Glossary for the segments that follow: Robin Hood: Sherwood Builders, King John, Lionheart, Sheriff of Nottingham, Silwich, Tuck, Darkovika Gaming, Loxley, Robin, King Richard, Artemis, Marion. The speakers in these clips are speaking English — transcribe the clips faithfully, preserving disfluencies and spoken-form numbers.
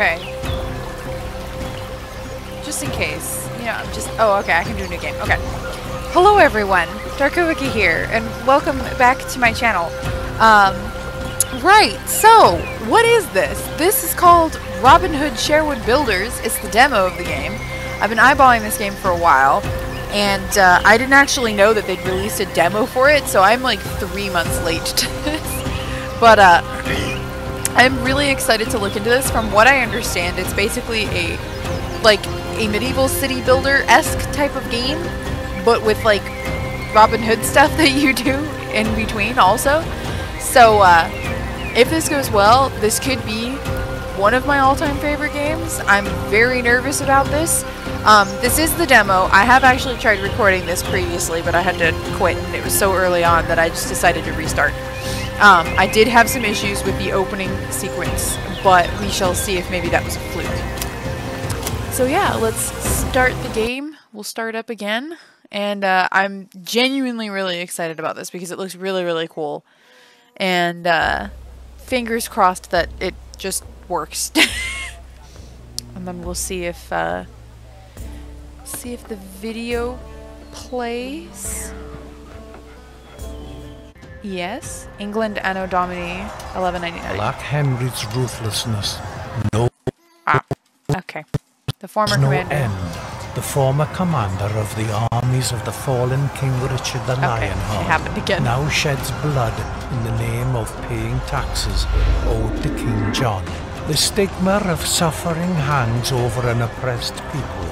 Okay. Just in case. You know, I'm just... Oh, okay, I can do a new game. Okay. Hello, everyone. Darkovika here, and welcome back to my channel. Um, right, so, what is this? This is called Robin Hood: Sherwood Builders. It's the demo of the game. I've been eyeballing this game for a while, and uh, I didn't actually know that they'd released a demo for it, so I'm like three months late to this. But, uh... I'm really excited to look into this. From what I understand, it's basically a like a medieval city builder-esque type of game, but with like Robin Hood stuff that you do in between also. So uh, if this goes well, this could be one of my all-time favorite games. I'm very nervous about this. Um, this is the demo. I have actually tried recording this previously, but I had to quit, and it was so early on that I just decided to restart. Um, I did have some issues with the opening sequence, but we shall see if maybe that was a fluke. So yeah, let's start the game. We'll start up again, and uh, I'm genuinely really excited about this because it looks really, really cool. And uh, fingers crossed that it just works. And then we'll see if uh, see if the video plays. Yes, England Anno Domini eleven ninety-nine. Black Henry's ruthlessness. No. Ah, okay. The former no commander. End. The former commander of the armies of the fallen King Richard the okay. Lionheart. It happened again. Now sheds blood in the name of paying taxes owed to King John. The stigma of suffering hangs over an oppressed people.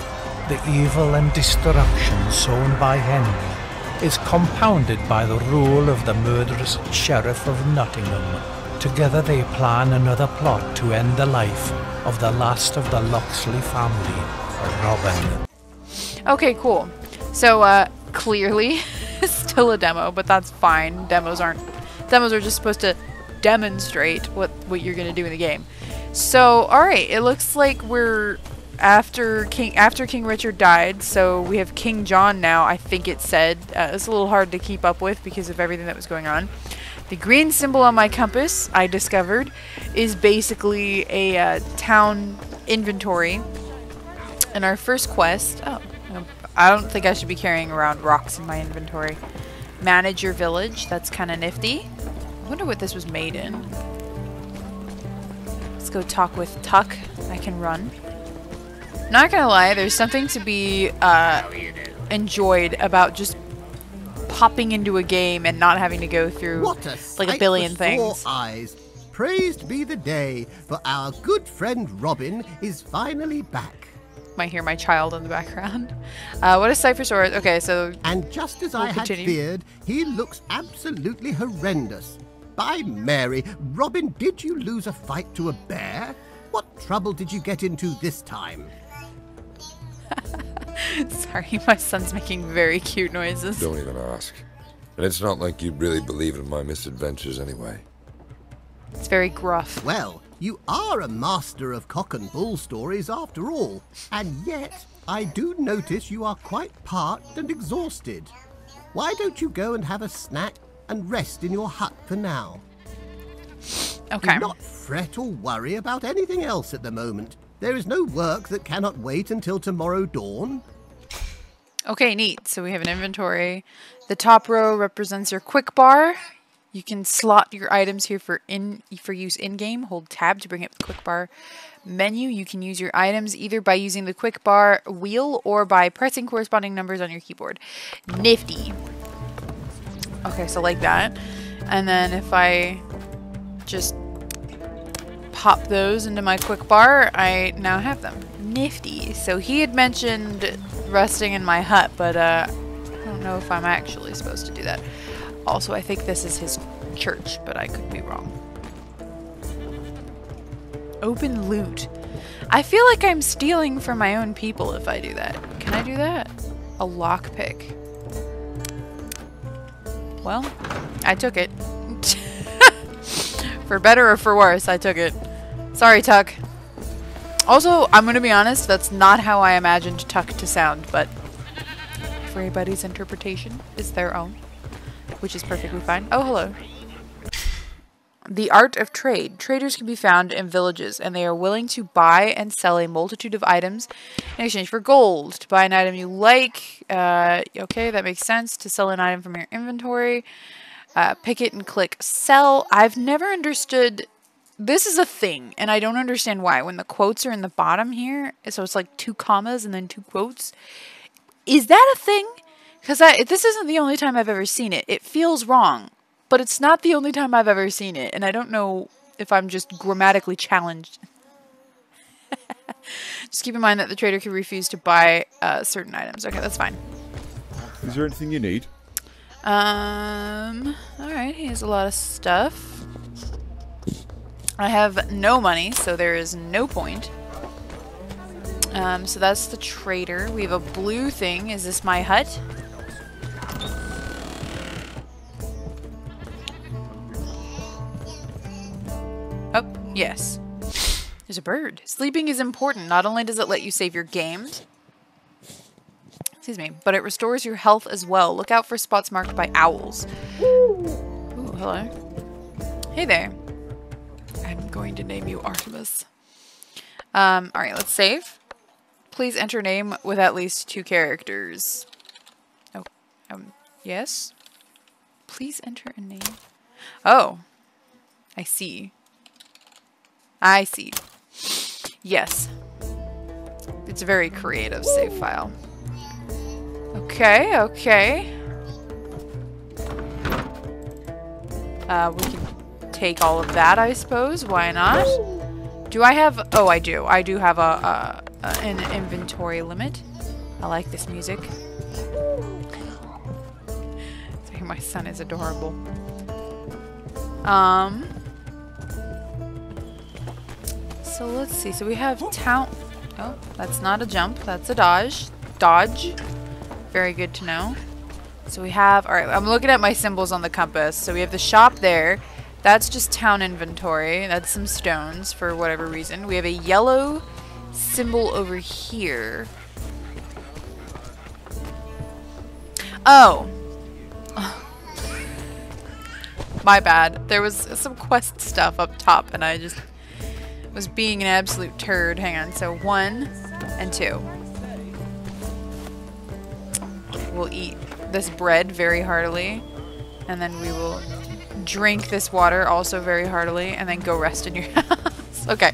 The evil and destruction sown by Henry is compounded by the rule of the murderous Sheriff of Nottingham. Together they plan another plot to end the life of the last of the Loxley family, Robin. Okay, cool. So, uh, clearly, still a demo, but that's fine. Demos aren't... Demos are just supposed to demonstrate what, what you're gonna do in the game. So, alright, it looks like we're... After King after King Richard died, so we have King John now, I think it said. Uh, it's a little hard to keep up with because of everything that was going on. The green symbol on my compass, I discovered, is basically a uh, town inventory. And our first quest... Oh, I don't think I should be carrying around rocks in my inventory. Manage your village, that's kind of nifty. I wonder what this was made in. Let's go talk with Tuck. I can run. Not gonna lie, there's something to be uh, enjoyed about just popping into a game and not having to go through what a like a billion things. Eyes. Praised be the day, for our good friend Robin is finally back. Might hear my child in the background. Uh, what a sight for swords. Okay, so and just as we'll I continue. had feared, he looks absolutely horrendous. By Mary, Robin, did you lose a fight to a bear? What trouble did you get into this time? Sorry, my son's making very cute noises. Don't even ask. And it's not like you really believe in my misadventures anyway. It's very gruff. Well, you are a master of cock and bull stories after all. And yet, I do notice you are quite parched and exhausted. Why don't you go and have a snack and rest in your hut for now? Okay. Do not fret or worry about anything else at the moment. There is no work that cannot wait until tomorrow dawn. Okay, neat. So we have an inventory. The top row represents your quick bar. You can slot your items here for in for use in-game. Hold tab to bring up the quick bar menu. You can use your items either by using the quick bar wheel or by pressing corresponding numbers on your keyboard. Nifty. Okay, so like that. And then if I just... pop those into my quick bar, I now have them. Nifty. So he had mentioned resting in my hut, but uh, I don't know if I'm actually supposed to do that. Also, I think this is his church, but I could be wrong. Open loot. I feel like I'm stealing from my own people if I do that. Can I do that? A lockpick. Well, I took it. For better or for worse, I took it. Sorry, Tuck. Also, I'm gonna be honest, that's not how I imagined Tuck to sound, but everybody's interpretation is their own, which is perfectly fine. Oh, hello. The art of trade. Traders can be found in villages, and they are willing to buy and sell a multitude of items in exchange for gold. To buy an item you like, uh, okay, that makes sense. To sell an item from your inventory, uh, pick it and click sell. I've never understood, this is a thing, and I don't understand why. When the quotes are in the bottom here, so it's like two commas and then two quotes. Is that a thing? Because this isn't the only time I've ever seen it. It feels wrong. But it's not the only time I've ever seen it, and I don't know if I'm just grammatically challenged. Just keep in mind that the trader can refuse to buy uh, certain items. Okay, that's fine. Is there anything you need? Um, alright, he has a lot of stuff. I have no money, so there is no point. Um, so that's the trader. We have a blue thing. Is this my hut? Oh, yes. There's a bird. Sleeping is important. Not only does it let you save your games, excuse me, but it restores your health as well. Look out for spots marked by owls. Ooh, hello. Hey there. I'm going to name you Artemis. Um, alright, let's save. Please enter name with at least two characters. Oh, um, yes? Please enter a name. Oh. I see. I see. Yes. It's a very creative save file. Okay, okay. Uh, we can take all of that, I suppose. Why not? Do I have... Oh, I do. I do have a, a, a an inventory limit. I like this music. My son is adorable. Um... So let's see, so we have town, oh, that's not a jump, that's a dodge. Dodge, very good to know. So we have, all right, I'm looking at my symbols on the compass. So we have the shop there, that's just town inventory, that's some stones for whatever reason. We have a yellow symbol over here. Oh. My bad, there was some quest stuff up top and I just... was being an absolute turd. Hang on, so one and two. We'll eat this bread very heartily, and then we will drink this water also very heartily, and then go rest in your house. Okay,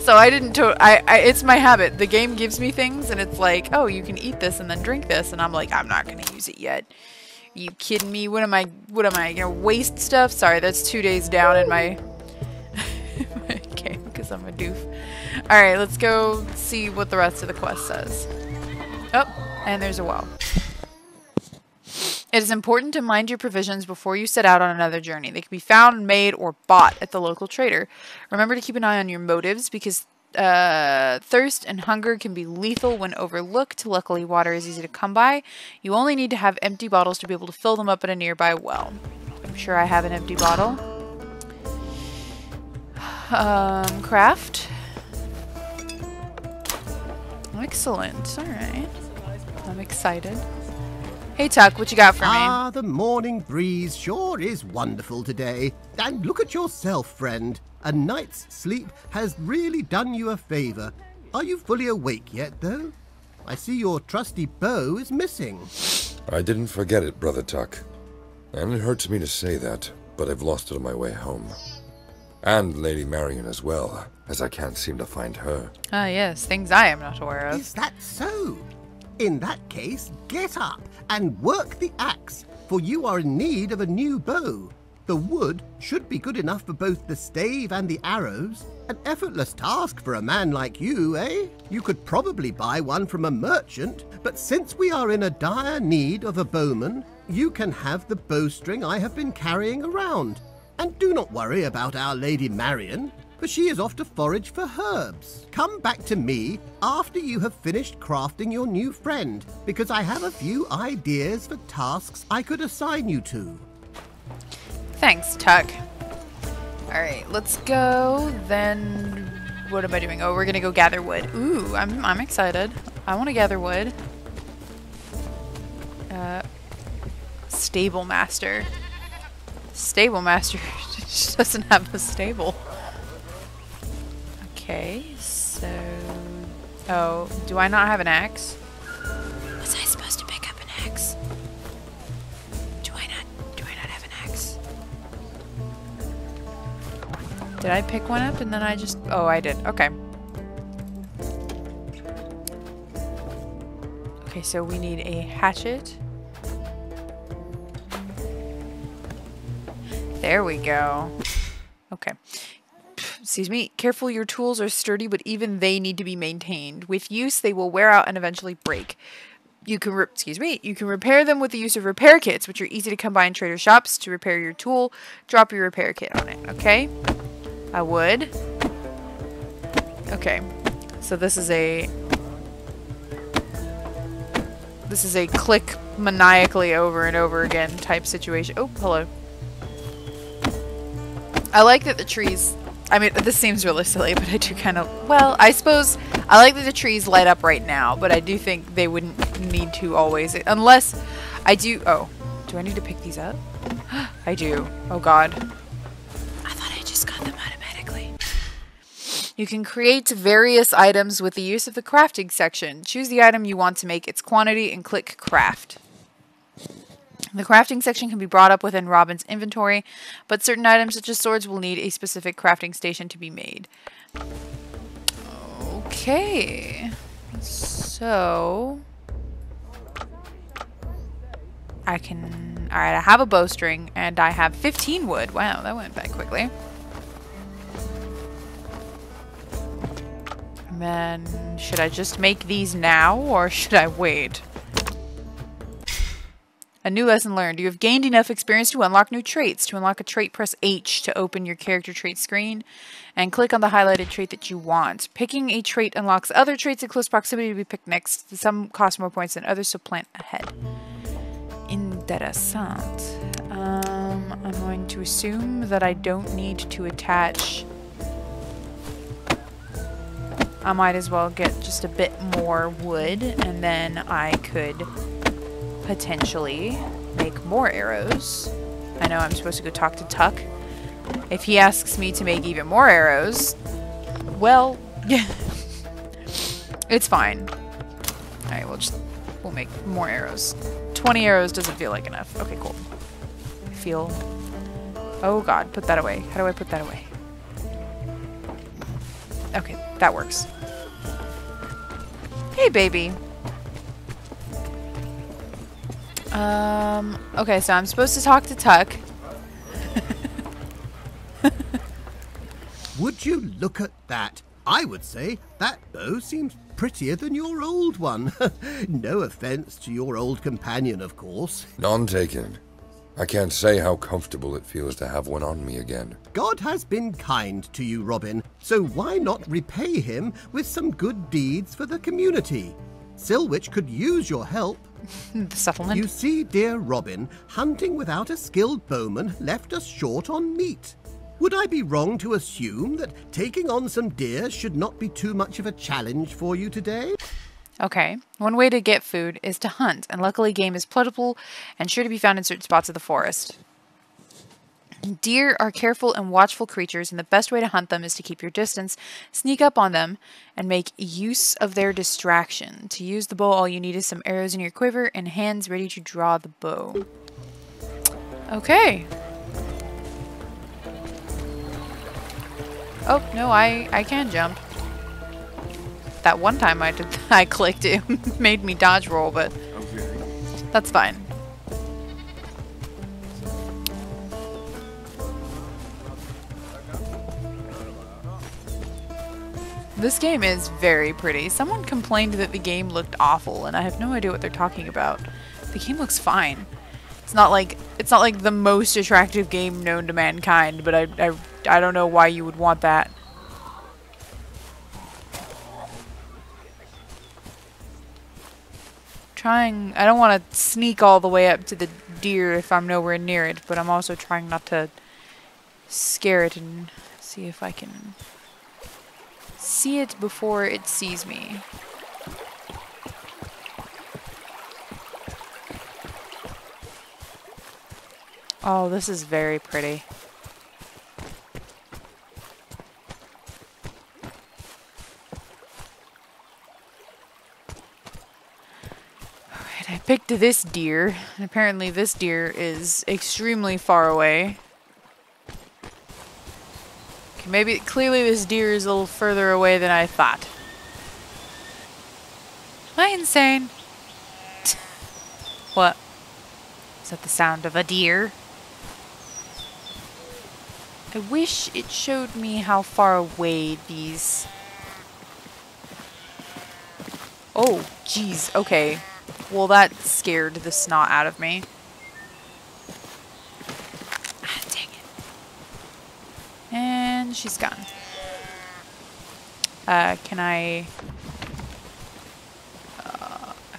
so I didn't to- I, I it's my habit. The game gives me things and it's like, oh, you can eat this and then drink this, and I'm like, I'm not gonna use it yet. Are you kidding me? What am I what am I gonna waste stuff? Sorry, that's two days down in my I'm a doof. Alright, let's go see what the rest of the quest says. Oh, and there's a well. It is important to mind your provisions before you set out on another journey. They can be found, made, or bought at the local trader. Remember to keep an eye on your motives, because uh, thirst and hunger can be lethal when overlooked. Luckily, water is easy to come by. You only need to have empty bottles to be able to fill them up at a nearby well. I'm sure I have an empty bottle. Um, craft. Excellent. Alright. I'm excited. Hey, Tuck, what you got for me? Ah, the morning breeze sure is wonderful today. And look at yourself, friend. A night's sleep has really done you a favor. Are you fully awake yet, though? I see your trusty bow is missing. I didn't forget it, Brother Tuck. And it hurts me to say that, but I've lost it on my way home. And Lady Marion as well, as I can't seem to find her. Ah yes, things I am not aware of. Is that so? In that case, get up and work the axe, for you are in need of a new bow. The wood should be good enough for both the stave and the arrows. An effortless task for a man like you, eh? You could probably buy one from a merchant, but since we are in a dire need of a bowman, you can have the bowstring I have been carrying around. And do not worry about our Lady Marion, for she is off to forage for herbs. Come back to me after you have finished crafting your new friend, because I have a few ideas for tasks I could assign you to. Thanks, Tuck. Alright, let's go then. What am I doing? Oh, we're gonna go gather wood. Ooh, I'm, I'm excited. I want to gather wood. Uh, Stable Master. Stable master She doesn't have a stable. Okay, so... Oh, do I not have an axe? Was I supposed to pick up an axe? Do I not... do I not have an axe? Did I pick one up and then I just... Oh, I did. Okay. Okay, so we need a hatchet. There we go. Okay. Excuse me. Careful, your tools are sturdy, but even they need to be maintained. With use, they will wear out and eventually break. You can, re excuse me, you can repair them with the use of repair kits, which are easy to come by in trader shops. To repair your tool, drop your repair kit on it. Okay? I would. Okay. So this is a... This is a click maniacally over and over again type situation. Oh, hello. I like that the trees... I mean, this seems really silly, but I do kind of... Well, I suppose I like that the trees light up right now, but I do think they wouldn't need to always... Unless I do... Oh, do I need to pick these up? I do. Oh, God. I thought I just got them automatically. You can create various items with the use of the crafting section. Choose the item you want to make, its quantity, and click craft. The crafting section can be brought up within Robin's inventory, but certain items such as swords will need a specific crafting station to be made. Okay. So... I can... Alright, I have a bowstring, and I have fifteen wood. Wow, that went by quickly. And then, should I just make these now, or should I wait? A new lesson learned. You have gained enough experience to unlock new traits. To unlock a trait, press H to open your character trait screen and click on the highlighted trait that you want. Picking a trait unlocks other traits in close proximity to be picked next. Some cost more points than others, so plan ahead. Interessant. Um, I'm going to assume that I don't need to attach... I might as well get just a bit more wood and then I could... potentially make more arrows. I know I'm supposed to go talk to Tuck. If he asks me to make even more arrows, well, yeah, it's fine. All right, we'll just we'll make more arrows. twenty arrows doesn't feel like enough. Okay, cool. I feel. Oh God, put that away. How do I put that away? Okay, that works. Hey, baby. Um, okay, so I'm supposed to talk to Tuck. Would you look at that? I would say that bow seems prettier than your old one. No offense to your old companion, of course. None taken. I can't say how comfortable it feels to have one on me again. God has been kind to you, Robin, so why not repay him with some good deeds for the community? Silwich could use your help. The settlement. You see, dear Robin, hunting without a skilled bowman left us short on meat. Would I be wrong to assume that taking on some deer should not be too much of a challenge for you today? Okay. One way to get food is to hunt, and luckily game is plentiful and sure to be found in certain spots of the forest. Deer are careful and watchful creatures, and the best way to hunt them is to keep your distance, sneak up on them, and make use of their distraction. To use the bow, all you need is some arrows in your quiver and hands ready to draw the bow. Okay. Oh, no, I, I can jump. That one time I did, I clicked, it made me dodge roll, but that's fine. This game is very pretty. Someone complained that the game looked awful, and I have no idea what they're talking about. The game looks fine. It's not like it's not like the most attractive game known to mankind, but I I, I don't know why you would want that. Trying I don't want to sneak all the way up to the deer if I'm nowhere near it, but I'm also trying not to scare it and see if I can see it before it sees me. Oh, this is very pretty. picked this deer. And apparently this deer is extremely far away. Okay, maybe, clearly this deer is a little further away than I thought. Am I insane? What? Is that the sound of a deer? I wish it showed me how far away these... Oh, jeez, okay. Well, that scared the snot out of me. Ah, dang it. And she's gone. Uh, can I...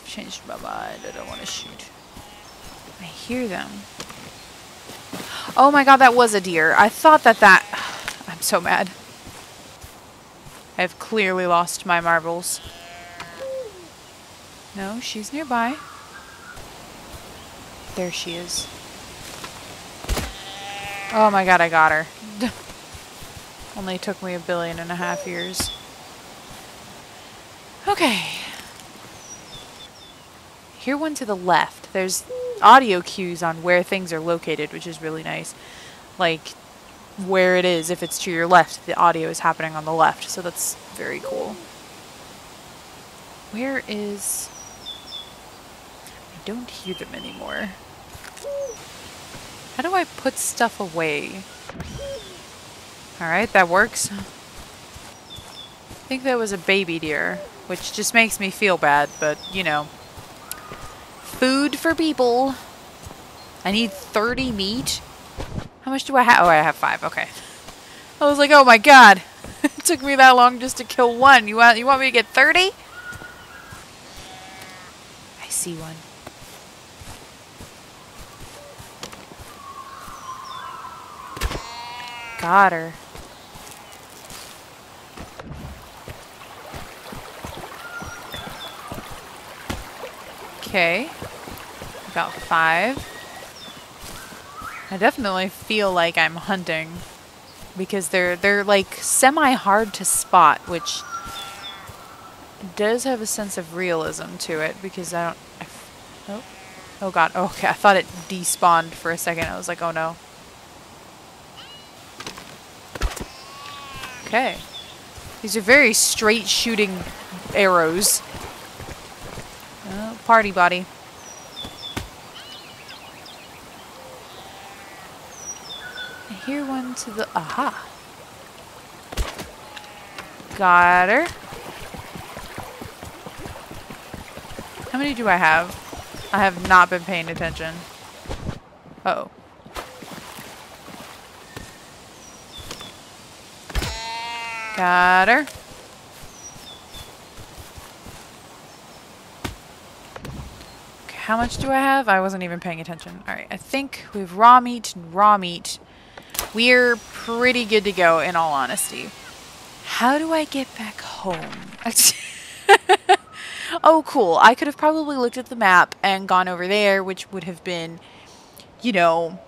Changed my mind. I don't want to shoot. I hear them. Oh my god, that was a deer. I thought that that... I'm so mad. I've clearly lost my marbles. No, she's nearby. There she is. Oh my god, I got her. Only took me a billion and a half years. Okay. Hear one to the left. There's audio cues on where things are located, which is really nice. Like, where it is, if it's to your left, the audio is happening on the left, so that's very cool. Where is... I don't hear them anymore. How do I put stuff away? Alright, that works. I think that was a baby deer, which just makes me feel bad, but, you know... Food for people. I need thirty meat. How much do I have? Oh, I have five. Okay. I was like, oh my god. It took me that long just to kill one. You want, you want me to get thirty? I see one. Got her. Okay. About five. I definitely feel like I'm hunting because they're they're like semi hard to spot, which does have a sense of realism to it because I don't. I, oh, oh god. Oh, okay, I thought it despawned for a second. I was like, oh no. Okay. These are very straight shooting arrows. Oh, party body. Here one to the... Aha! Got her. How many do I have? I have not been paying attention. Uh-oh. Got her. Okay, how much do I have? I wasn't even paying attention. Alright, I think we have raw meat and raw meat. We're pretty good to go, in all honesty. How do I get back home? Oh, cool. I could have probably looked at the map and gone over there, which would have been, you know,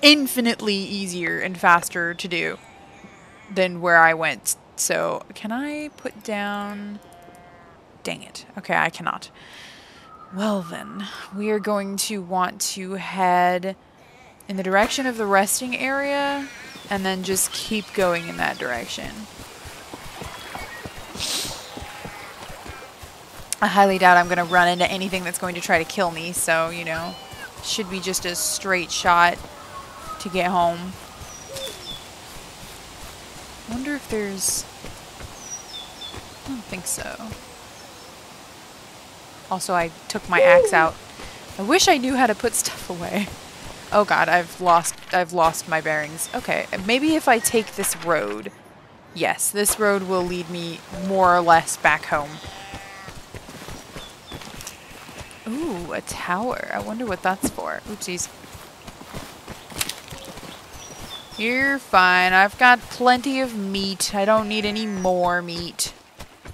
infinitely easier and faster to do than where I went. So, can I put down... Dang it. Okay, I cannot. Well, then. We are going to want to head... in the direction of the resting area, and then just keep going in that direction. I highly doubt I'm going to run into anything that's going to try to kill me, so, you know, should be just a straight shot to get home. I wonder if there's... I don't think so. Also, I took my axe out. I wish I knew how to put stuff away. Oh god, I've lost I've lost my bearings. Okay, maybe if I take this road. Yes, this road will lead me more or less back home. Ooh, a tower. I wonder what that's for. Oopsies. You're fine. I've got plenty of meat. I don't need any more meat.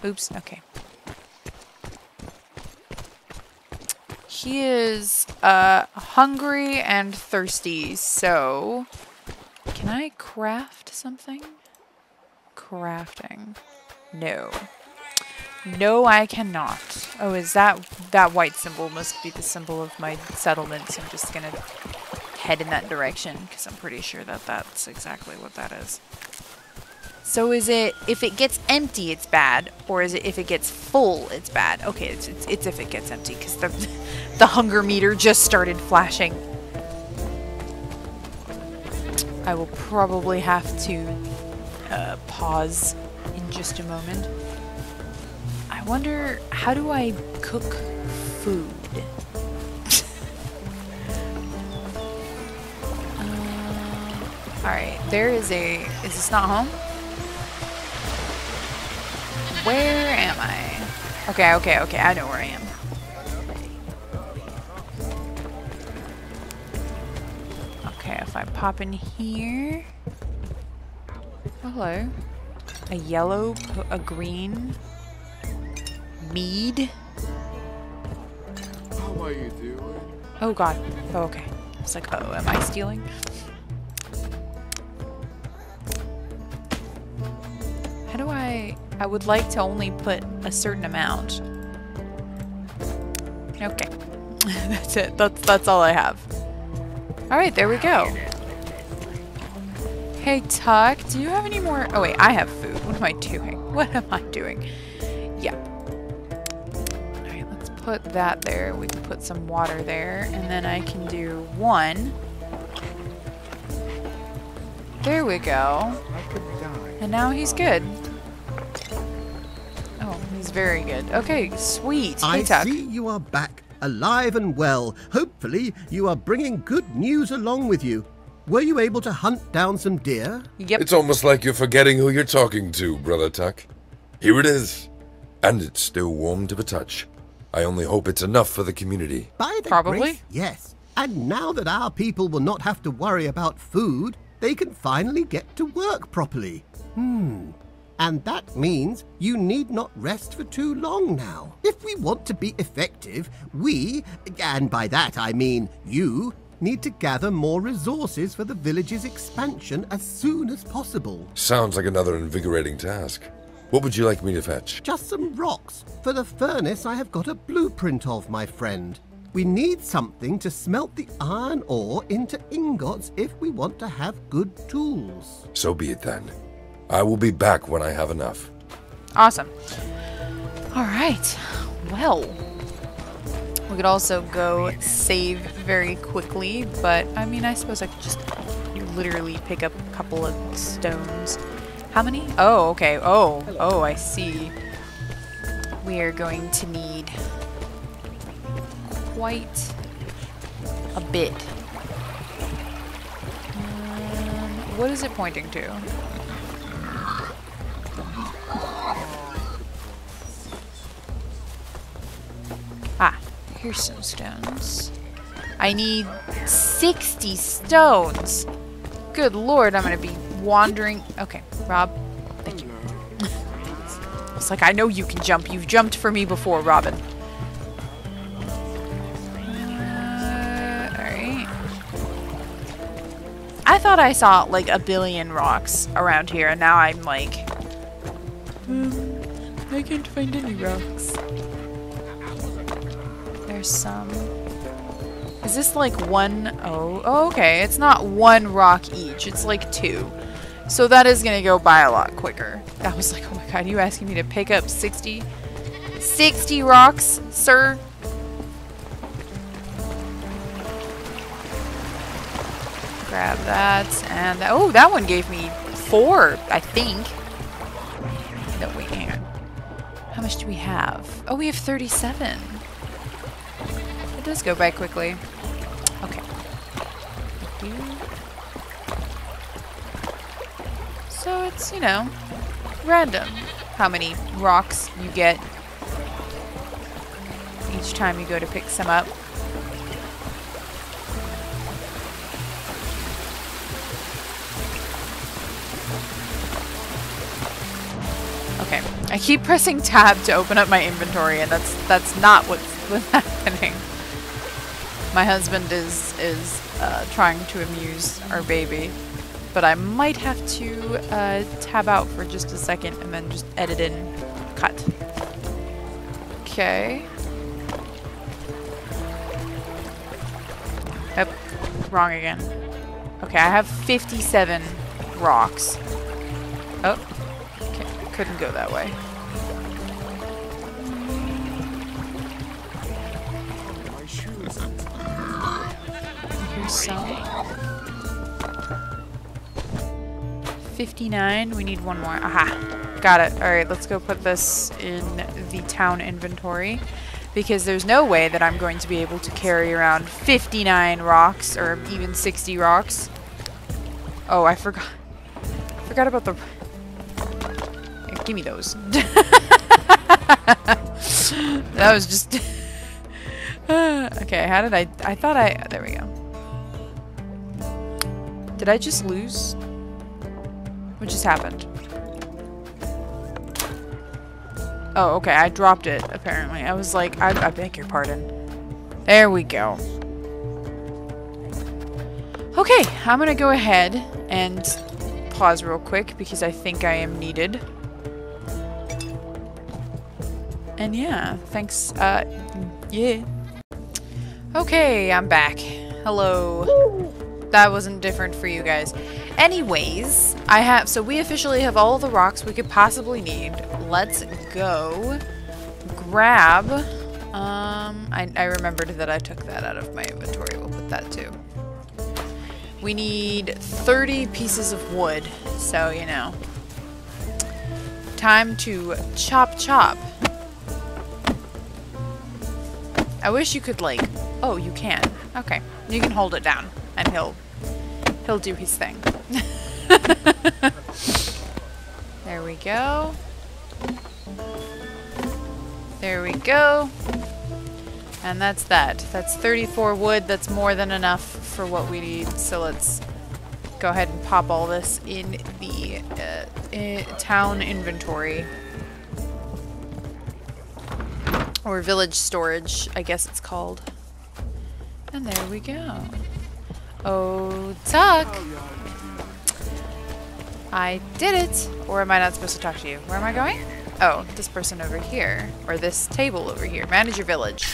Oops, okay. He is uh, hungry and thirsty, so can I craft something? Crafting. No. No, I cannot. Oh, is that... that white symbol must be the symbol of my settlement, so I'm just gonna head in that direction, because I'm pretty sure that that's exactly what that is. So is it... if it gets empty, it's bad, or is it if it gets full, it's bad? Okay, it's, it's, it's if it gets empty, because the, the hunger meter just started flashing. I will probably have to uh, pause in just a moment. I wonder, how do I cook food? uh, Alright, there is a... is this not home? Where am I? Okay, okay, okay, I know where I am. Okay, if I pop in here... hello. A yellow, a green... mead. How are you doing? Oh god. Oh, okay. I was like, oh, am I stealing? How do I... I would like to only put a certain amount. Okay. That's it. That's, that's all I have. Alright, there we go. Hey, Tuck, do you have any more... oh wait, I have food. What am I doing? What am I doing? Yeah. Put that there. We can put some water there, and then I can do one. There we go. And now he's good. Oh, he's very good. Okay, sweet. Hey, Tuck. I see you are back, alive and well. Hopefully, you are bringing good news along with you. Were you able to hunt down some deer? Yep. It's almost like you're forgetting who you're talking to, Brother Tuck. Here it is, and it's still warm to the touch. I only hope it's enough for the community. By the Probably. Grace, yes. And now that our people will not have to worry about food, they can finally get to work properly. Hmm. And that means you need not rest for too long now. If we want to be effective, we, and by that I mean you, need to gather more resources for the village's expansion as soon as possible. Sounds like another invigorating task. What would you like me to fetch? Just some rocks. For the furnace I have got a blueprint of, my friend. We need something to smelt the iron ore into ingots if we want to have good tools. So be it then. I will be back when I have enough. Awesome. All right. Well, we could also go save very quickly, but I mean, I suppose I could just literally pick up a couple of stones. How many? Oh, okay. Oh, oh, I see. We are going to need quite a bit. Um, what is it pointing to? Ah, here's some stones. I need sixty stones. Good lord, I'm gonna be wandering. Okay, Rob, thank you. It's like, I know you can jump. You've jumped for me before, Robin. Uh, Alright. I thought I saw, like, a billion rocks around here, and now I'm like... Um, I can't find any rocks. There's some... is this like one... oh, oh, okay. It's not one rock each. It's like two. So that is going to go by a lot quicker. That was like, oh my god, you asking me to pick up sixty? sixty rocks, sir? Grab that, and that, oh, that one gave me four, I think. No, wait, hang on. How much do we have? Oh, we have thirty-seven. It does go by quickly. Okay. So it's, you know, random how many rocks you get each time you go to pick some up. Okay, I keep pressing tab to open up my inventory, and that's that's not what's, what's happening. My husband is is uh, trying to amuse our baby. But I might have to uh, tab out for just a second and then just edit in cut. Okay. Oh, wrong again. Okay, I have fifty-seven rocks. Oh, okay. Couldn't go that way. fifty-nine. We need one more. Aha. Got it. Alright, let's go put this in the town inventory, because there's no way that I'm going to be able to carry around fifty-nine rocks or even sixty rocks. Oh, I forgot. I forgot about the... Here, give me those. That was just... Okay, how did I... I thought I... There we go. Did I just lose... What just happened? Oh, okay. I dropped it, apparently. I was like, I, I beg your pardon. There we go. Okay, I'm gonna go ahead and pause real quick because I think I am needed. And yeah, thanks. Uh, yeah. Okay, I'm back. Hello. That wasn't different for you guys. Anyways, I have, so we officially have all the rocks we could possibly need. Let's go grab, um, I, I remembered that I took that out of my inventory. We'll put that too. We need thirty pieces of wood, so, you know, time to chop chop. I wish you could, like, oh, you can. Okay, you can hold it down and he'll He'll do his thing. There we go. There we go. And that's that. That's thirty-four wood. That's more than enough for what we need. So let's go ahead and pop all this in the uh, uh, town inventory. Or village storage, I guess it's called. And there we go. Oh, Tuck! I did it! Or am I not supposed to talk to you? Where am I going? Oh, this person over here. Or this table over here. Manage your village.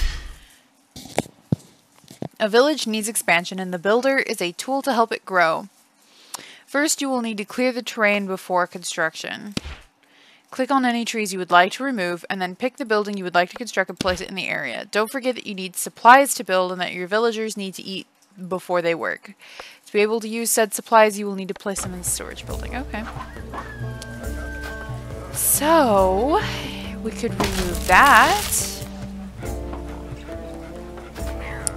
A village needs expansion, and the builder is a tool to help it grow. First, you will need to clear the terrain before construction. Click on any trees you would like to remove, and then pick the building you would like to construct and place it in the area. Don't forget that you need supplies to build and that your villagers need to eat before they work. To be able to use said supplies, you will need to place them in the storage building. Okay. So, we could remove that.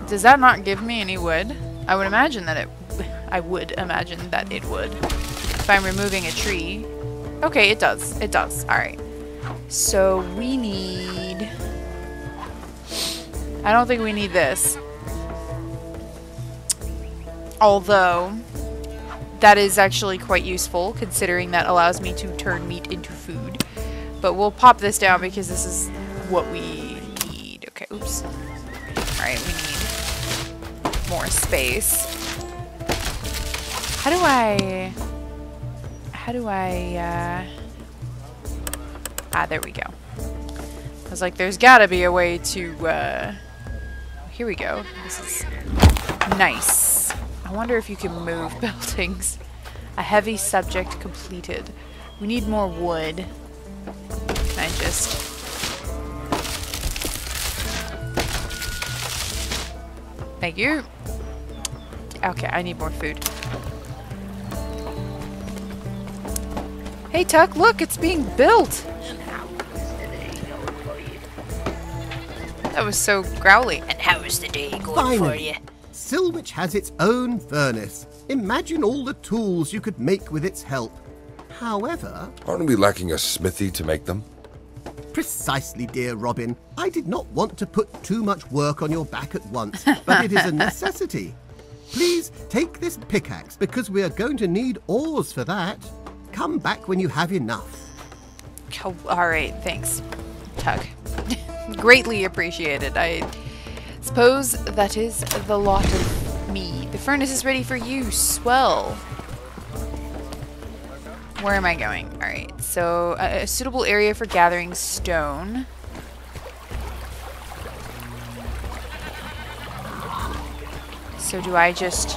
Does that not give me any wood? I would imagine that it... I would imagine that it would. If I'm removing a tree. Okay, it does. It does. Alright. So, we need... I don't think we need this. Although, that is actually quite useful, considering that allows me to turn meat into food. But we'll pop this down because this is what we need. Okay, oops. Alright, we need more space. How do I... How do I... Uh... Ah, there we go. I was like, there's gotta be a way to... Uh... Here we go. This is nice. I wonder if you can move buildings. A heavy subject completed. We need more wood. I just... Thank you. Okay, I need more food. Hey Tuck, look, it's being built! That was so growly. And how is the day going Fine. for you? Silwich has its own furnace. Imagine all the tools you could make with its help. However... Aren't we lacking a smithy to make them? Precisely, dear Robin. I did not want to put too much work on your back at once, but it is a necessity. Please take this pickaxe, because we are going to need ores for that. Come back when you have enough. Oh, all right, thanks, Tuck. Greatly appreciated. I... Suppose that is the lot of me. The furnace is ready for use. Well, where am I going? Alright, so a, a suitable area for gathering stone. So do I just...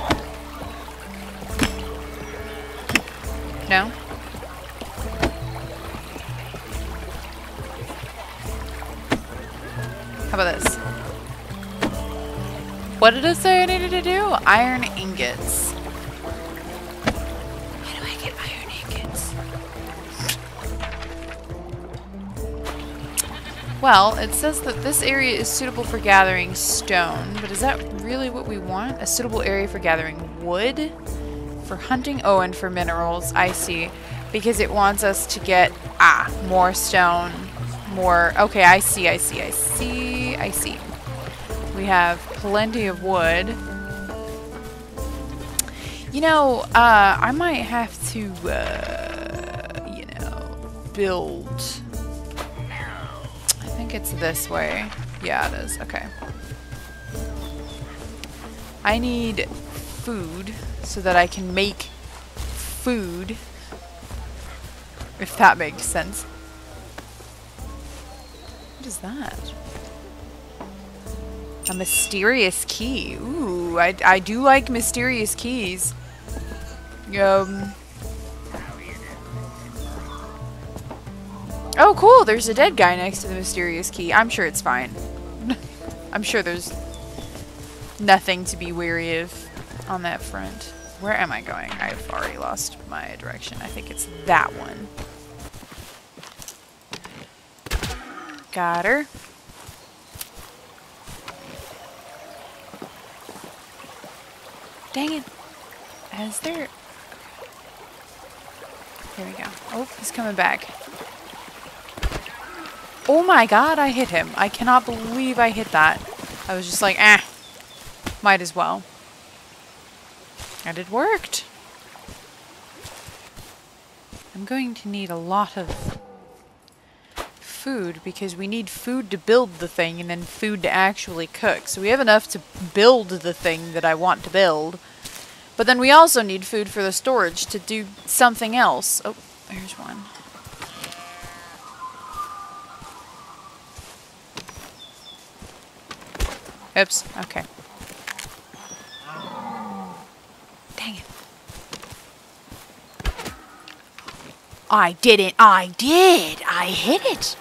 No? How about this? What did it say I needed to do? Iron ingots. How do I get iron ingots? Well, it says that this area is suitable for gathering stone, but is that really what we want? A suitable area for gathering wood? For hunting? Oh, and for minerals. I see. Because it wants us to get, ah, more stone. More. Okay, I see, I see, I see, I see. We have plenty of wood. You know, uh, I might have to, uh, you know, build. I think it's this way. Yeah, it is. Okay. I need food so that I can make food. If that makes sense. What is that? A mysterious key. Ooh, I, I do like mysterious keys. Um. Oh, cool. There's a dead guy next to the mysterious key. I'm sure it's fine. I'm sure there's nothing to be wary of on that front. Where am I going? I've already lost my direction. I think it's that one. Got her. Dang it. Is there... Here we go. Oh, he's coming back. Oh my god, I hit him. I cannot believe I hit that. I was just like, eh. Might as well. And it worked. I'm going to need a lot of food because we need food to build the thing and then food to actually cook. So we have enough to build the thing that I want to build. But then we also need food for the storage to do something else. Oh, there's one. Oops, okay. Dang it. I did it, I did! I hit it!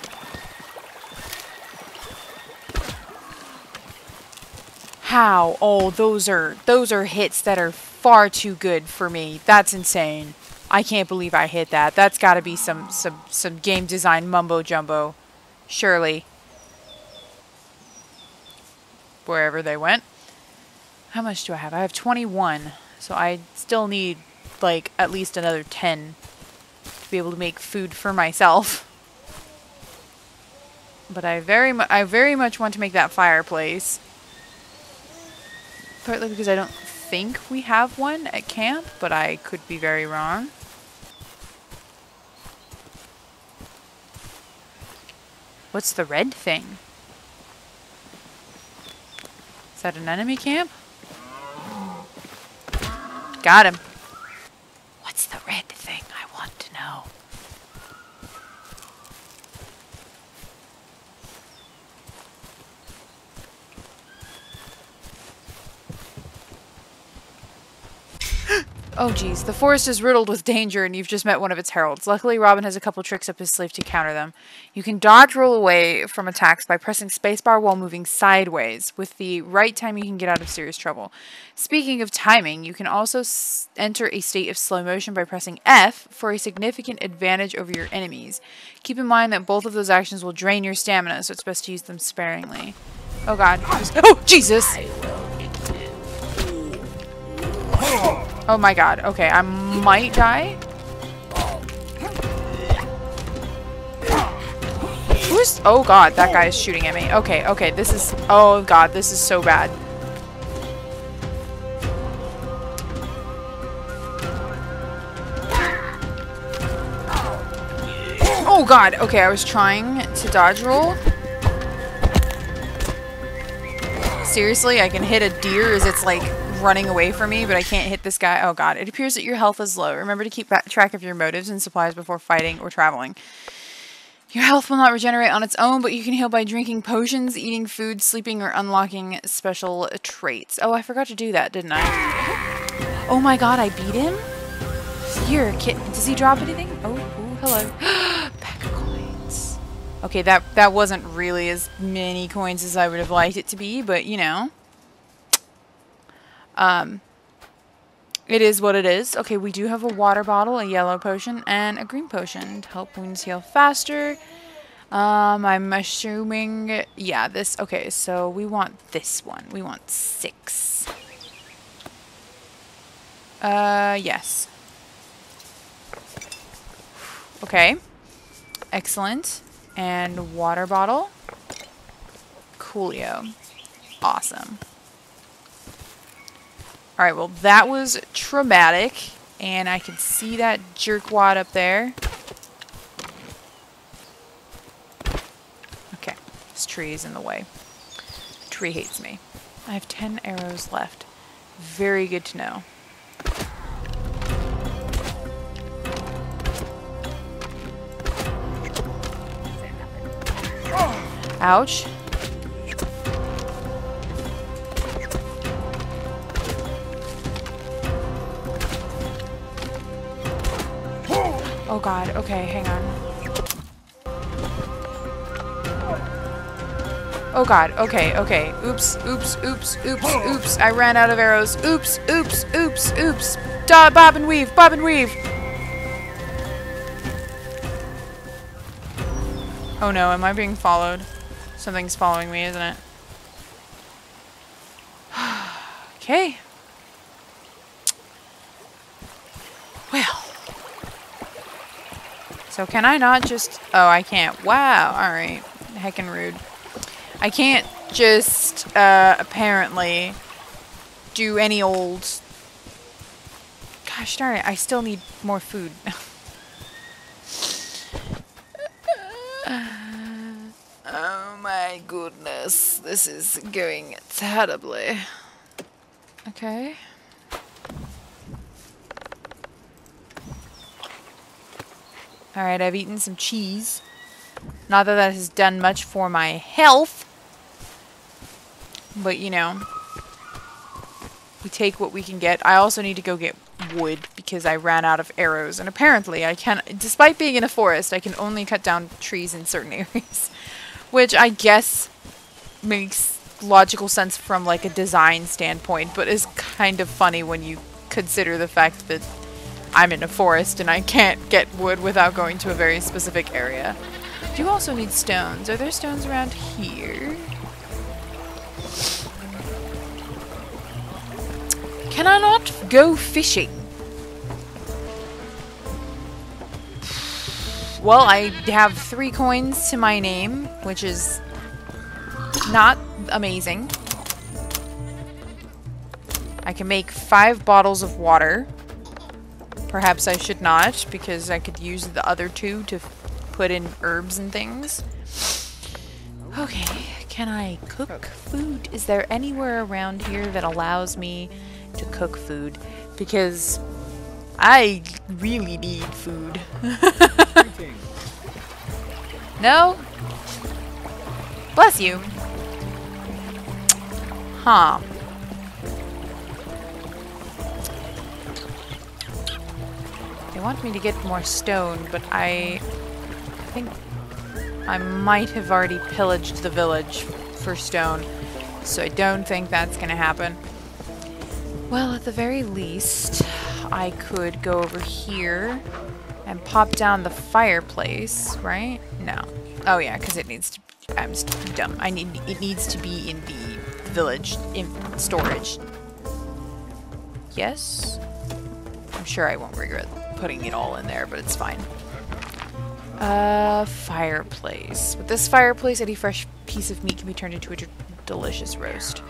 How? Oh, those are, those are hits that are far too good for me. That's insane. I can't believe I hit that. That's got to be some, some, some game design mumbo jumbo. Surely. Wherever they went. How much do I have? I have twenty-one. So I still need, like, at least another ten to be able to make food for myself. But I very, mu- I very much want to make that fireplace. Partly because I don't think we have one at camp, but I could be very wrong. What's the red thing? Is that an enemy camp? Got him. What's the red thing? I want to know. Oh geez, the forest is riddled with danger and you've just met one of its heralds. Luckily, Robin has a couple tricks up his sleeve to counter them. You can dodge roll away from attacks by pressing spacebar while moving sideways. With the right time, you can get out of serious trouble. Speaking of timing, you can also s enter a state of slow motion by pressing F for a significant advantage over your enemies. Keep in mind that both of those actions will drain your stamina, so it's best to use them sparingly. Oh god. Oh, Jesus! Oh my god, okay, I might die. Who's- oh god, that guy is shooting at me. Okay, okay, this is- oh god, this is so bad. Oh god, okay, I was trying to dodge roll. Seriously, I can hit a deer as it's like running away from me, but I can't hit this guy. Oh god, it appears that your health is low. Remember to keep track of your motives and supplies before fighting or traveling. Your health will not regenerate on its own, but you can heal by drinking potions, eating food, sleeping, or unlocking special traits. Oh, I forgot to do that, didn't I? Oh my god, I beat him? Here, kid. Does he drop anything? Oh, ooh, hello. Pack of coins. Okay, that, that wasn't really as many coins as I would have liked it to be, but, you know. Um... It is what it is. Okay, we do have a water bottle, a yellow potion, and a green potion to help wounds heal faster. Um, I'm assuming... Yeah, this... Okay, so we want this one. We want six. Uh, yes. Okay. Excellent. And water bottle. Coolio. Awesome. Alright, well that was traumatic, and I can see that jerkwad up there. Okay, this tree is in the way. The tree hates me. I have ten arrows left. Very good to know. Ouch. Oh god, okay, hang on. Oh god, okay, okay. Oops, oops, oops, oops, oops. I ran out of arrows. Oops, oops, oops, oops. Da, bob and weave, bob and weave. Oh no, am I being followed? Something's following me, isn't it? Okay. So can I not just... Oh, I can't. Wow. Alright. Heckin' rude. I can't just, uh, apparently do any old... Gosh darn it. I still need more food. Oh my goodness. This is going terribly. Okay. Alright, I've eaten some cheese. Not that that has done much for my health. But, you know. We take what we can get. I also need to go get wood because I ran out of arrows. And apparently, I can, despite being in a forest, I can only cut down trees in certain areas. Which I guess makes logical sense from, like, a design standpoint. But is kind of funny when you consider the fact that I'm in a forest and I can't get wood without going to a very specific area. I do also need stones. Are there stones around here? Can I not go fishing? Well, I have three coins to my name, which is not amazing. I can make five bottles of water. Perhaps I should not, because I could use the other two to put in herbs and things. Okay, can I cook food? Is there anywhere around here that allows me to cook food? Because I really need food. No? Bless you. Huh. They want me to get more stone, but I, I think I might have already pillaged the village for stone, so I don't think that's going to happen. Well, at the very least, I could go over here and pop down the fireplace, right? No. Oh yeah, because it needs to. I'm dumb. I need. It needs to be in the village in storage. Yes. I'm sure I won't regret that. Putting it all in there, but it's fine. Uh, fireplace. With this fireplace, any fresh piece of meat can be turned into a delicious roast.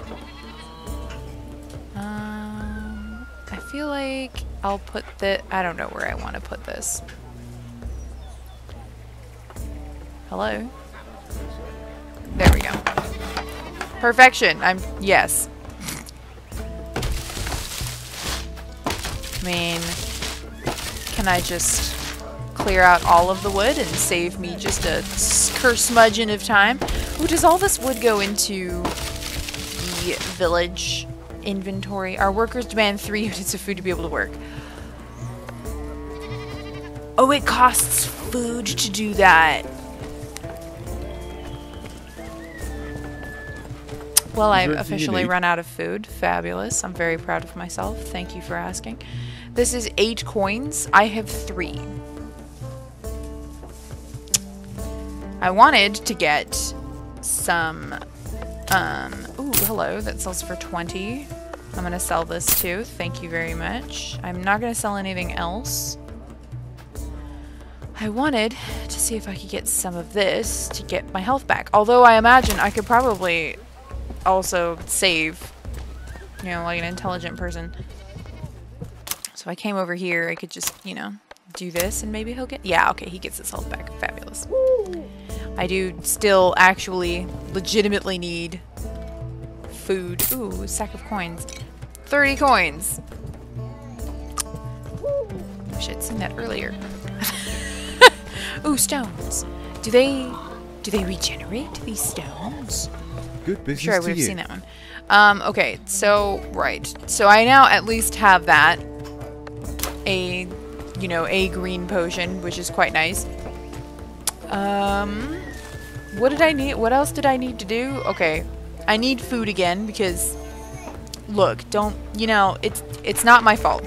Um, I feel like I'll put the... I don't know where I want to put this. Hello? There we go. Perfection! I'm... Yes. I mean... Can I just clear out all of the wood and save me just a curse smudgeon of time. Ooh, does all this wood go into the village inventory? Our workers demand three units of food to be able to work. Oh, it costs food to do that. Well, I've officially run out of food. Fabulous. I'm very proud of myself. Thank you for asking. This is eight coins. I have three. I wanted to get some... Um, ooh, hello. That sells for twenty. I'm going to sell this too. Thank you very much. I'm not going to sell anything else. I wanted to see if I could get some of this to get my health back. Although I imagine I could probably... also save, you know, like an intelligent person. So I came over here, I could just, you know, do this and maybe he'll get, yeah, okay, he gets his health back. Fabulous. Woo. I do still actually legitimately need food. Ooh, a sack of coins. thirty coins. Woo. Wish I'd seen that earlier. Ooh, stones. Do they, do they regenerate these stones? Good business. Sure, I would have seen that one. Um, okay, so, right. So I now at least have that. A, you know, a green potion, which is quite nice. Um, what did I need? What else did I need to do? Okay, I need food again because, look, don't, you know, it's, it's not my fault.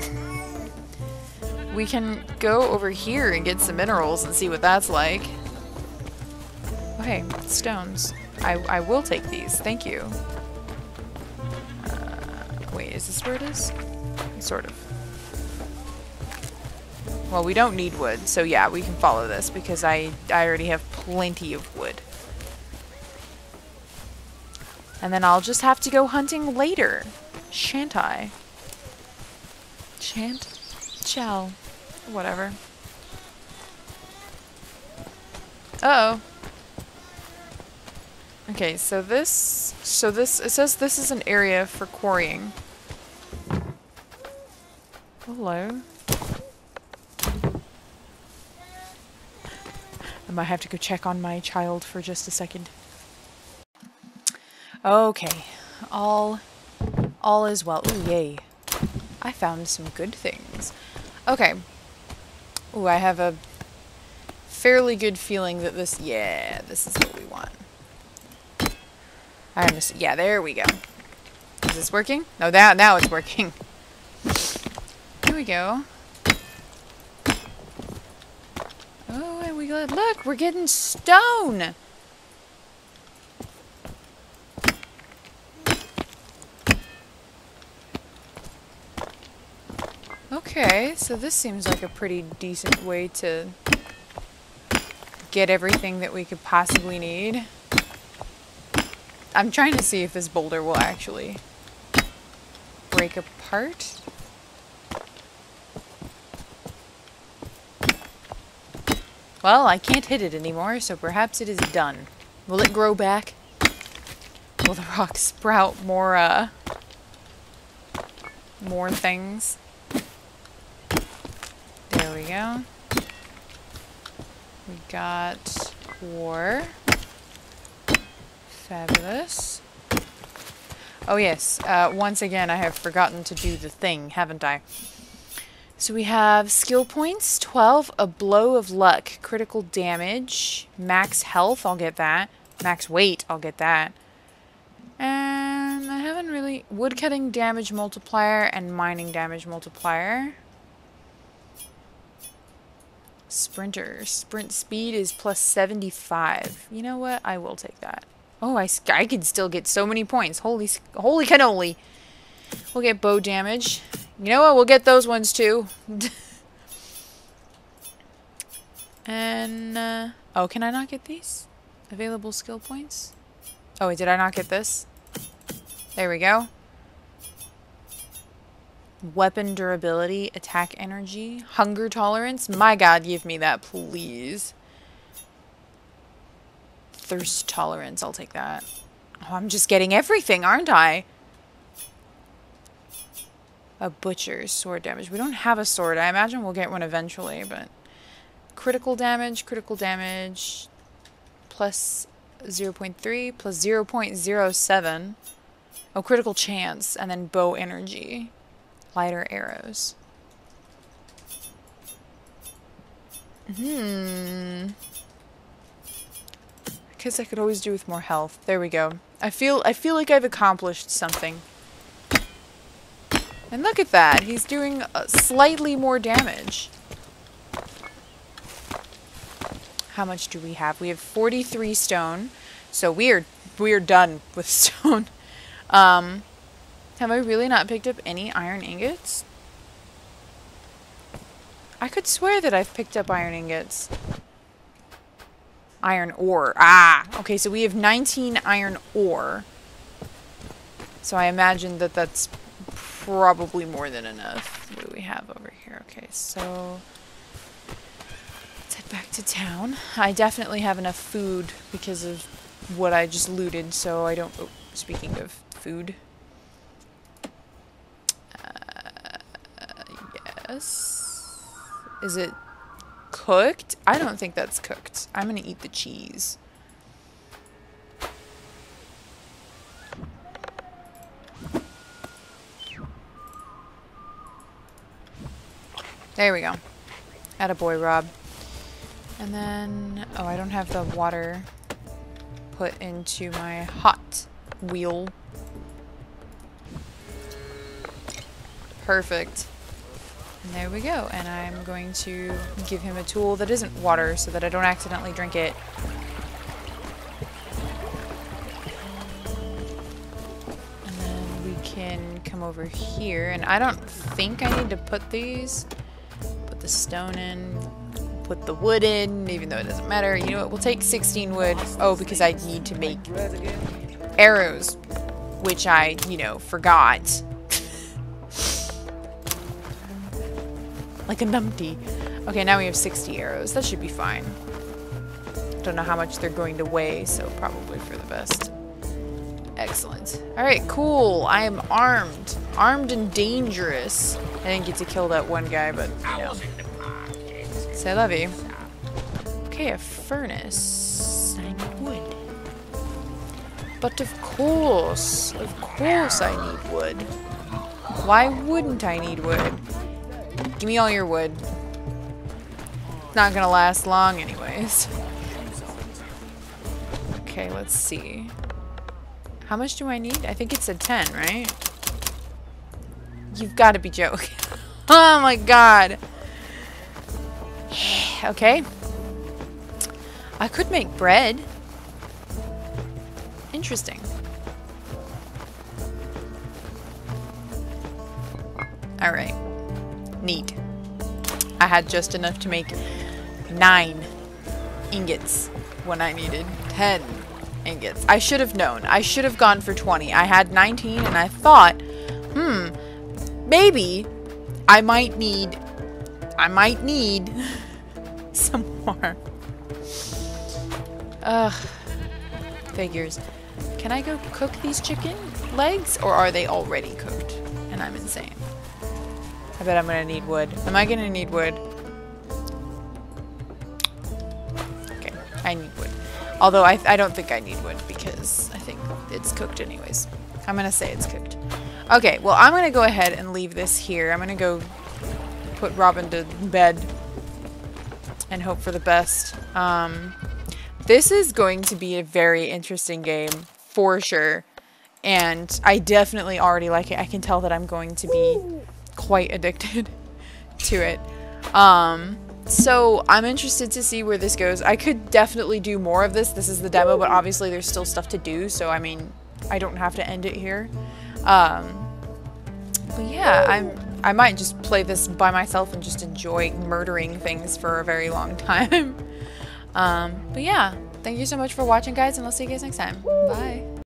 We can go over here and get some minerals and see what that's like. Okay, stones. I, I will take these. Thank you. Uh, wait, is this where it is? Sort of. Well, we don't need wood, so yeah, we can follow this because I, I already have plenty of wood. And then I'll just have to go hunting later. Shan't I? Shan't? Shall. Whatever. Uh-oh. Okay, so this, so this, it says this is an area for quarrying. Hello. I might have to go check on my child for just a second. Okay, all, all is well. Ooh, yay. I found some good things. Okay. Ooh, I have a fairly good feeling that this, yeah, this is what we want. I'm just, yeah, there we go. Is this working? No, that, now it's working. Here we go. Oh, and we got, look, we're getting stone. Okay, so this seems like a pretty decent way to get everything that we could possibly need. I'm trying to see if this boulder will actually break apart. Well, I can't hit it anymore, so perhaps it is done. Will it grow back? Will the rock sprout more, uh, more things? There we go. We got ore. Fabulous. Oh yes, uh, once again I have forgotten to do the thing, haven't I? So we have skill points, twelve, a blow of luck, critical damage, max health, I'll get that, max weight, I'll get that, and I haven't really... woodcutting damage multiplier and mining damage multiplier. Sprinter, sprint speed is plus seventy-five. You know what, I will take that. Oh, I, I can still get so many points. Holy, holy cannoli. We'll get bow damage. You know what? We'll get those ones too. And, uh, oh, can I not get these? Available skill points? Oh, wait, did I not get this? There we go. Weapon durability, attack energy, hunger tolerance. My God, give me that, please. Thirst tolerance, I'll take that. Oh, I'm just getting everything, aren't I? A butcher's sword damage. We don't have a sword. I imagine we'll get one eventually, but... critical damage, critical damage, plus zero point three, plus zero point zero seven. Oh, critical chance, and then bow energy. Lighter arrows. Hmm. I guess I could always do with more health. There we go. I feel, I feel like I've accomplished something. And look at that. He's doing uh, slightly more damage. How much do we have? We have forty-three stone. So we are, we are done with stone. Um, have I really not picked up any iron ingots? I could swear that I've picked up iron ingots. Iron ore. Ah! Okay, so we have nineteen iron ore. So I imagine that that's probably more than enough. What do we have over here? Okay, so let's head back to town. I definitely have enough food because of what I just looted, so I don't... Oh, speaking of food. Uh, yes... Is it cooked? I don't think that's cooked. I'm gonna eat the cheese. There we go. Attaboy, Rob. And then... Oh, I don't have the water put into my hot wheel. Perfect. And there we go, and I'm going to give him a tool that isn't water so that I don't accidentally drink it. And then we can come over here, and I don't think I need to put these. Put the stone in, put the wood in, even though it doesn't matter. You know what, we'll take sixteen wood. Oh, because I need to make arrows, which I, you know, forgot. Like a numpty. Okay, now we have sixty arrows. That should be fine. Don't know how much they're going to weigh, so probably for the best. Excellent. Alright, cool. I am armed. Armed and dangerous. I didn't get to kill that one guy, but you know. Say la vie. Okay, a furnace. I need wood. But of course, of course I need wood. Why wouldn't I need wood? Give me all your wood. It's not gonna last long anyways. Okay, let's see. How much do I need? I think it said ten, right? You've got to be joking. Oh my god. Okay. I could make bread. Interesting. Alright. Need. I had just enough to make nine ingots when I needed ten ingots. I should have known. I should have gone for twenty. I had nineteen and I thought, hmm, maybe I might need, I might need some more. Ugh. Figures. Can I go cook these chicken legs or are they already cooked? And I'm insane. I bet I'm gonna need wood. Am I gonna need wood? Okay, I need wood. Although I, I don't think I need wood because I think it's cooked anyways. I'm gonna say it's cooked. Okay, well I'm gonna go ahead and leave this here. I'm gonna go put Robin to bed and hope for the best. Um, this is going to be a very interesting game for sure. And I definitely already like it. I can tell that I'm going to be quite addicted to it. Um, so I'm interested to see where this goes. I could definitely do more of this. This is the demo, but obviously there's still stuff to do, so I mean, I don't have to end it here. Um, but yeah, I'm, I might just play this by myself and just enjoy murdering things for a very long time. um, but yeah, thank you so much for watching, guys, and I'll see you guys next time. Bye!